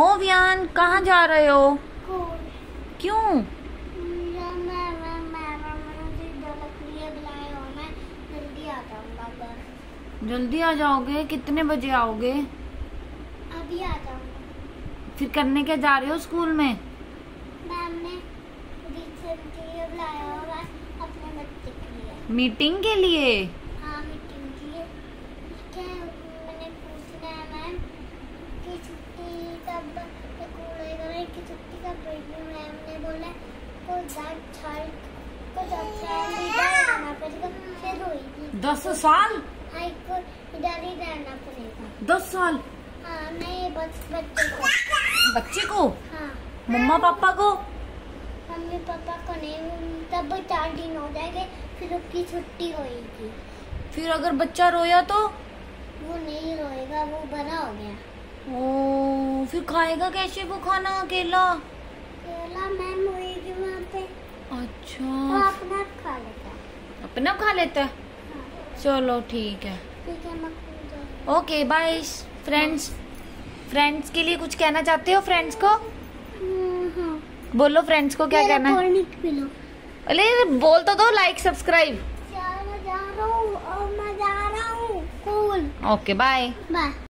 ओवियान कहाँ जा रहे हो? क्यों? जल्दी आ जाओगे? कितने बजे आओगे? अभी आ जाऊंगा। फिर करने क्या जा रहे हो स्कूल में? मैम ने टीचर के लिए बुलाया होगा अपने बच्चे के लिए। मीटिंग के लिए? हाँ, मीटिंग के लिए। क्या मैंने पूछना है मैम कि छुट्टी कब स्कूल होएगा, कि छुट्टी कब पड़ेगी। मैम ने बोला को 10 साल को इधर ही रहना पड़ेगा। 10 साल? हाँ, नहीं बच्चे को हाँ। मम्मा पापा को? मम्मी पापा को नहीं, तब 4 दिन हो जाएंगे फिर उसकी छुट्टी होगी। फिर अगर बच्चा रोया तो? वो नहीं रोएगा, वो बड़ा हो गया। ओ, फिर खाएगा कैसे वो खाना? अकेला अकेला मैम होगी वहाँ पे। अच्छा, वो अपना खा लेता है। अपना खा लेता है? चलो ठीक है, ओके बाय। फ्रेंड्स के लिए कुछ कहना चाहते हो? फ्रेंड्स को बोलो, फ्रेंड्स को क्या कहना है? अरे बोल तो दो। Like subscribe. मैं जा रहा हूँ, ओके बाय।